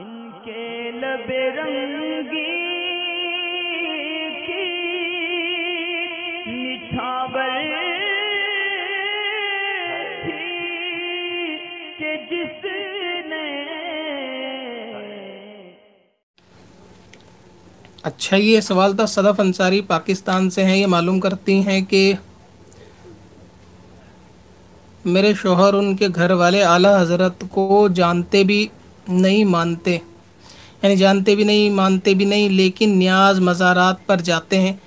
इनके लबे रंगी की मिठावर थी के जिसने। अच्छा, ये सवाल था। सदफ अंसारी पाकिस्तान से हैं। ये मालूम करती हैं कि मेरे शोहर उनके घर वाले आला हज़रत को जानते भी नहीं मानते, यानी जानते भी नहीं मानते भी नहीं, लेकिन न्याज मज़ारात पर जाते हैं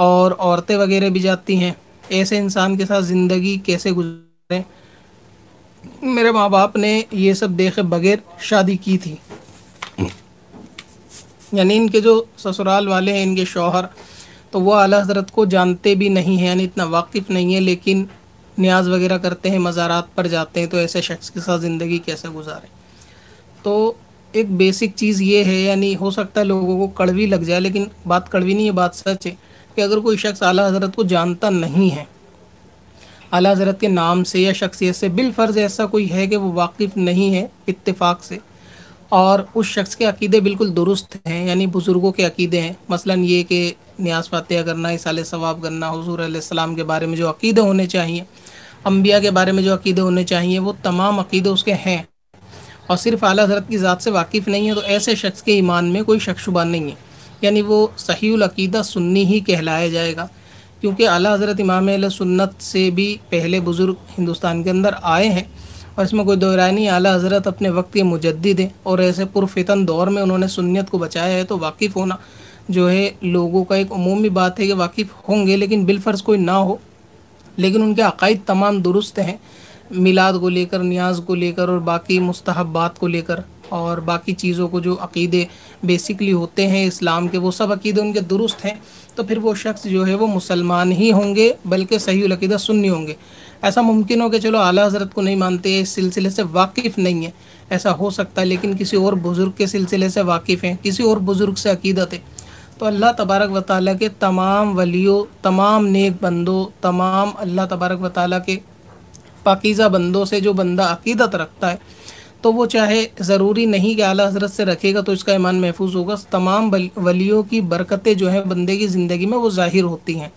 और औरतें वगैरह भी जाती हैं। ऐसे इंसान के साथ ज़िंदगी कैसे गुजारें? मेरे माँ बाप ने ये सब देखे बगैर शादी की थी। यानी इनके जो ससुराल वाले हैं, इनके शौहर, तो वह आला हज़रत को जानते भी नहीं हैं, यानी इतना वाकिफ़ नहीं है, लेकिन न्याज वगैरह करते हैं, मज़ारात पर जाते हैं। तो ऐसे शख्स के साथ ज़िंदगी कैसे गुजारें? तो एक बेसिक चीज़ ये है, यानी हो सकता है लोगों को कड़वी लग जाए, लेकिन बात कड़वी नहीं है, बात सच है कि अगर कोई शख्स आला हज़रत को जानता नहीं है, आला हज़रत के नाम से या शख्सियत से बिलफर्ज ऐसा कोई है कि वो वाकिफ़ नहीं है इत्तेफाक से, और उस शख्स के अक़ीदे बिल्कुल दुरुस्त हैं, यानी बुज़ुर्गों के अक़ीदे हैं। मसलन ये कि न्याज़ फ़ातिहा करना, इसाले सवाब करना, हुज़ूर अलैहिस्सलाम के बारे में जो अक़ीदे होने चाहिए, अम्बिया के बारे में जो अक़ीदे होने चाहिए, वो तमाम अक़ीदे उसके हैं और सिर्फ आला हज़रत की ज़ात से वाकिफ़ नहीं है। तो ऐसे शख्स के ईमान में कोई शक शुबा नहीं है, यानी वो सहीहुल अक़ीदा सुन्नी ही कहलाया जाएगा, क्योंकि आला हज़रत इमाम अहले सुन्नत से भी पहले बुज़ुर्ग हिंदुस्तान के अंदर आए हैं और इसमें कोई दो राय नहीं। आला हज़रत अपने वक्त के मुजद्दिद हैं और ऐसे पुरफ़ितन दौर में उन्होंने सुन्नियत को बचाया है। तो वाकिफ़ होना जो है लोगों का एक उमूमी बात है कि वाकिफ़ होंगे, लेकिन बिलफ़र्ज़ कोई ना हो, लेकिन उनके अक़ायद तमाम दुरुस्त हैं, मिलाद को लेकर, नियाज़ को लेकर और बाकी मुस्तहब्बात को लेकर और बाकी चीज़ों को जो अक़ीदे बेसिकली होते हैं इस्लाम के, वो सब अक़ीदे उनके दुरुस्त हैं। तो फिर वो शख्स जो है वो मुसलमान ही होंगे, बल्कि सहीहुल अक़ीदा सुन्नी होंगे। ऐसा मुमकिन हो कि चलो आला हज़रत को नहीं मानते, इस सिलसिले से वाकिफ़ नहीं है, ऐसा हो सकता है, लेकिन किसी और बुज़ुर्ग के सिलसिले से वाकिफ़ हैं, किसी और बुज़ुर्ग से अक़ीदत है। तो अल्लाह तबारक व तआला के तमाम वलियों, तमाम नेक बंदों, तमाम अल्लाह तबारक व तआला के पाकीज़ा बंदों से जो बंदा अक़ीदत रखता है, तो वो चाहे ज़रूरी नहीं कि आला हज़रत से रखेगा तो इसका ईमान महफूज होगा। तमाम वलियों की बरकतें जो हैं बंदे की ज़िंदगी में वो ज़ाहिर होती हैं।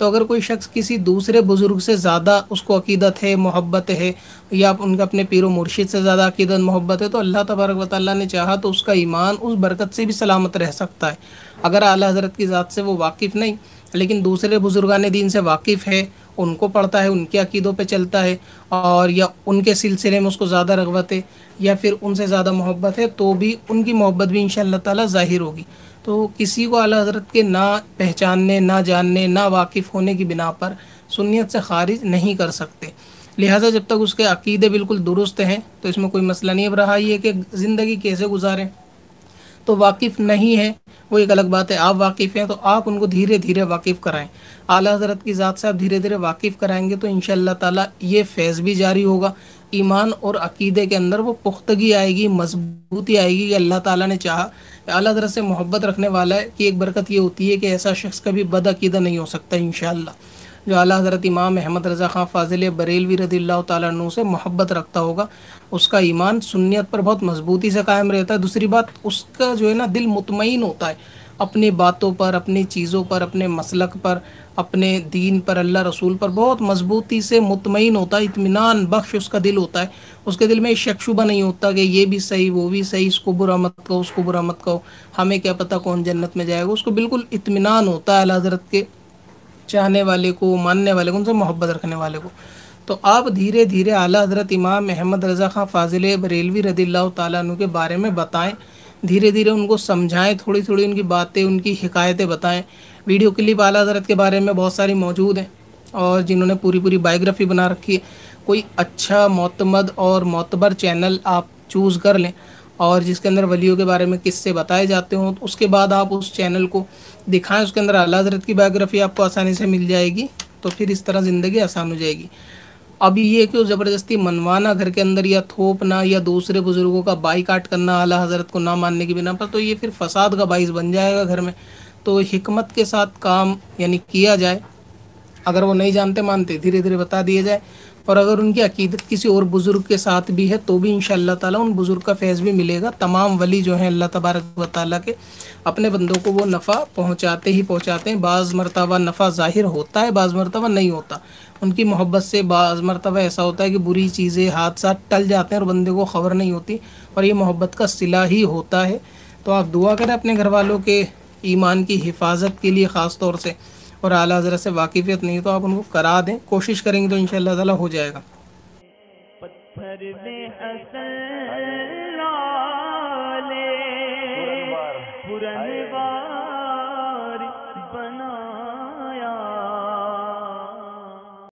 तो अगर कोई शख्स किसी दूसरे बुज़ुर्ग से ज़्यादा उसको अक़ीदत है, मोहब्बत है, या उनका अपने पीर व मुर्शिद से ज़्यादा अक़ीदत मोहब्बत है, तो अल्लाह तबारक व तआला ने चाहा तो उसका ईमान उस बरकत से भी सलामत रह सकता है। अगर आला हज़रत की ज़ात से वो वाकिफ़ नहीं, लेकिन दूसरे बुज़ुर्गान दीन से वाकिफ़ है, उनको पढ़ता है, उनके अक़ीदों पे चलता है, और या उनके सिलसिले में उसको ज़्यादा रगबत है या फिर उनसे ज़्यादा मोहब्बत है, तो भी उनकी मोहब्बत भी इंशाअल्लाह ताला ज़ाहिर होगी। तो किसी को आला हज़रत के ना पहचानने, ना जानने, ना वाकिफ़ होने की बिना पर सुन्नियत से ख़ारिज नहीं कर सकते। लिहाजा जब तक उसके अक़ीदे बिल्कुल दुरुस्त हैं तो इसमें कोई मसला नहीं। अब रहा ये कि ज़िंदगी कैसे गुजारें, तो वाकिफ़ नहीं है वो एक अलग बात है, आप वाकिफ़ हैं तो आप उनको धीरे धीरे वाकिफ़ कराएं। आला हज़रत की ज़ात से आप धीरे धीरे वाकिफ़ कराएंगे तो इंशाअल्लाह ताला ये फैज़ भी जारी होगा, ईमान और अक़ीदे के अंदर वो पुख्तगी आएगी, मजबूती आएगी कि अल्लाह ताला ने चाहा। आला हज़रत से मोहब्बत रखने वाला है कि एक बरकत ये होती है कि ऐसा शख्स कभी बदअक़ीदा नहीं हो सकता इंशाअल्लाह। जो आला हज़रत इमाम अहमद रज़ा खां फ़ाज़िल बरेलवी रज़ियल्लाहु तआला अन्हु से मोहब्बत रखता होगा, उसका ईमान सुन्नियत पर बहुत मजबूती से कायम रहता है। दूसरी बात, उसका जो है ना दिल मुतमईन होता है अपनी बातों पर, अपनी चीज़ों पर, अपने मसलक पर, अपने दीन पर, अल्लाह रसूल पर बहुत मजबूती से मुतमईन होता है, इत्मीनान बख्श उसका दिल होता है। उसके दिल में शक शुबा नहीं होता कि ये भी सही, वो भी सही, इसको बुरा मत कहो, उसको बुरा मत कहो, हमें क्या पता कौन जन्नत में जाएगा। उसको बिल्कुल इत्मीनान होता है आला हज़रत के चाहने वाले को, मानने वाले को, उनसे मोहब्बत रखने वाले को। तो आप धीरे धीरे आला हज़रत इमाम अहमद रज़ा खां फ़ाज़िल बरेलवी रज़ियल्लाहु तआला अन्हु के बारे में बताएं, धीरे धीरे उनको समझाएं, थोड़ी थोड़ी उनकी बातें, उनकी हिकायतें बताएं। वीडियो क्लिप आला हज़रत के बारे में बहुत सारी मौजूद हैं और जिन्होंने पूरी पूरी बायोग्राफ़ी बना रखी है। कोई अच्छा मोतमद और मोतबर चैनल आप चूज़ कर लें और जिसके अंदर वलियों के बारे में किस्से बताए जाते हों, तो उसके बाद आप उस चैनल को दिखाएं, उसके अंदर आला हज़रत की बायोग्राफ़ी आपको आसानी से मिल जाएगी। तो फिर इस तरह ज़िंदगी आसान हो जाएगी। अब ये कि ज़बरदस्ती मनवाना घर के अंदर या थोपना या दूसरे बुज़ुर्गों का बाईकाट करना आला हज़रत को ना मानने की बिना पर, तो ये फिर फसाद का बाइस बन जाएगा घर में। तो हिकमत के साथ काम यानी किया जाए। अगर वो नहीं जानते मानते, धीरे धीरे बता दिया जाए, और अगर उनकी अकीदत किसी और बुज़ुर्ग के साथ भी है तो भी इंशाअल्लाह ताला उन बुज़ुर्ग का फैज़ भी मिलेगा। तमाम वली जो हैं अल्लाह तबारक व ताला के अपने बंदों को वो नफ़ा पहुँचाते ही पहुँचाते हैं। बाज़ मरतबा नफ़ा ज़ाहिर होता है, बाज़ मरतबा नहीं होता। उनकी मोहब्बत से बाज़ मरतबा ऐसा होता है कि बुरी चीज़ें हादसा टल जाते हैं और बंदे को ख़बर नहीं होती, और ये मोहब्बत का सिला ही होता है। तो आप दुआ करें अपने घर वालों के ईमान की हिफाजत के लिए ख़ास तौर से, और आला हज़रत से वाकिफ़ियत नहीं तो आप उनको करा दें, कोशिश करेंगे तो इंशाअल्लाह ताला हो जाएगा। पत्थर में असल लाले पुरनवार